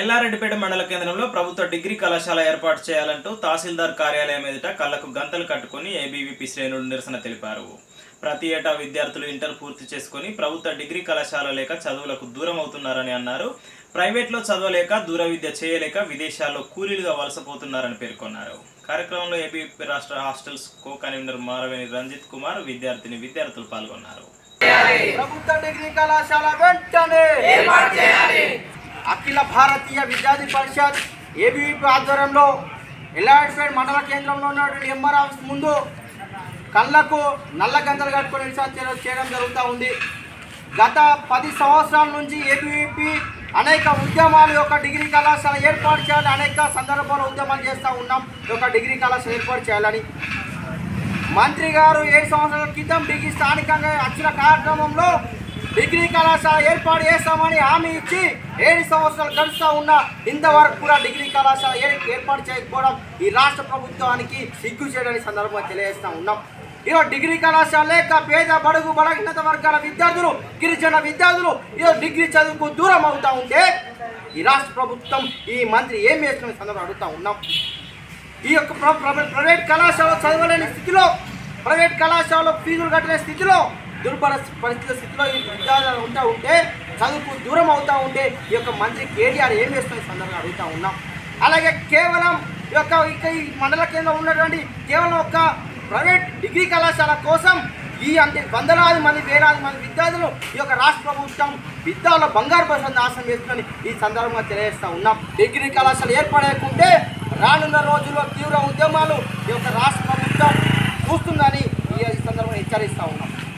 ఎల్లారెడ్డిపేట మండల కేంద్రంలో ప్రభుత్వ డిగ్రీ కళాశాల ఏర్పాటు చేయాలంటూ తహసీల్దార్ కార్యాలయం ఎదుట కళ్ళకు గంతలు కట్టుకొని ఏబీవీపీ శ్రేణులు నిరసన తెలిపారు. ప్రతి ఏటా విద్యార్థులు ఇంటర్ పూర్తి చేసుకొని ప్రభుత్వ డిగ్రీ కళాశాల లేక చదువులకు దూరం అవుతున్నారని అన్నారు. ప్రైవేట్లో చదవలేక దూర విద్య చేయలేక విదేశాల్లో కూలీలుగా వలసపోతున్నారని పేర్కొన్నారు. కార్యక్రమంలో ఏబీవీపీ రాష్ట్ర hostels co convener Maraveni Ranjith Kumar విద్యార్థులు పాల్గొన్నారు. అఖిల భారతీయ విద్యార్థి పరిషత్ ఏబీవీపీ ఆధ్వర్యంలో ఎల్లారెడ్డిపేట మండల కేంద్రంలో ఉన్నటువంటి ఎంఆర్ ఆఫీస్ ముందు కళ్ళకు నల్ల గంతలు కట్టుకొని చేయడం జరుగుతూ ఉంది. గత 10 సంవత్సరాల నుంచి ఏబీవీపీ అనేక ఉద్యమాలు యొక్క డిగ్రీ కళాశాల ఏర్పాటు చేయాలని అనేక సందర్భాల్లో ఉద్యమాలు చేస్తూ ఉన్నాం. ఒక డిగ్రీ కళాశాల ఏర్పాటు చేయాలని మంత్రి గారు 7 సంవత్సరాల క్రితం డిగ్రీ స్థానికంగా వచ్చిన కార్యక్రమంలో డిగ్రీ కళాశాల ఏర్పాటు చేస్తామని హామీ ఇచ్చి 7 సంవత్సరాలు గడుస్తూ ఉన్న ఇంతవరకు కూడా డిగ్రీ కళాశాల ఏర్పాటు చేయకపోవడం ఈ రాష్ట్ర ప్రభుత్వానికి సిగ్గు చేయడానికి సందర్భంగా తెలియజేస్తూ ఉన్నాం. ఈరోజు డిగ్రీ కళాశాల లేక పేద బడుగు బలహీనత వర్గాల విద్యార్థులు గిరిజన విద్యార్థులు ఈరోజు డిగ్రీ చదువుకు దూరం అవుతూ ఉంటే ఈ రాష్ట్ర ప్రభుత్వం ఈ మంత్రి ఏం చేస్తున్న సందర్భం అడుగుతూ ఉన్నాం. ఈ యొక్క ప్రైవేట్ కళాశాల చదవలేని స్థితిలో ప్రైవేట్ కళాశాలలో ఫీజులు కట్టలే స్థితిలో దుర్బల పరిస్థితుల స్థితిలో ఈ విద్యార్థులు ఉంటా ఉంటే చదువుకు దూరం అవుతూ ఉంటే ఈ యొక్క మంత్రి కేటీఆర్ ఏం చేస్తున్న సందర్భంగా అడుగుతూ ఉన్నాం. అలాగే కేవలం ఈ యొక్క ఈ మండల కేంద్రంలో ఉన్నటువంటి కేవలం ఒక ప్రైవేట్ డిగ్రీ కళాశాల కోసం ఈ అంటే వందలాది మంది వేలాది మంది విద్యార్థులు ఈ యొక్క రాష్ట్ర ప్రభుత్వం విద్యార్థుల బంగారు భవిష్యత్తు నాశనం చేస్తుందని ఈ సందర్భంగా తెలియజేస్తూ ఉన్నాం. డిగ్రీ కళాశాల ఏర్పడకుంటే రానున్న రోజుల్లో తీవ్ర ఉద్యమాలు ఈ యొక్క రాష్ట్ర ప్రభుత్వం చూస్తుందని ఈ సందర్భంగా హెచ్చరిస్తూ ఉన్నాం.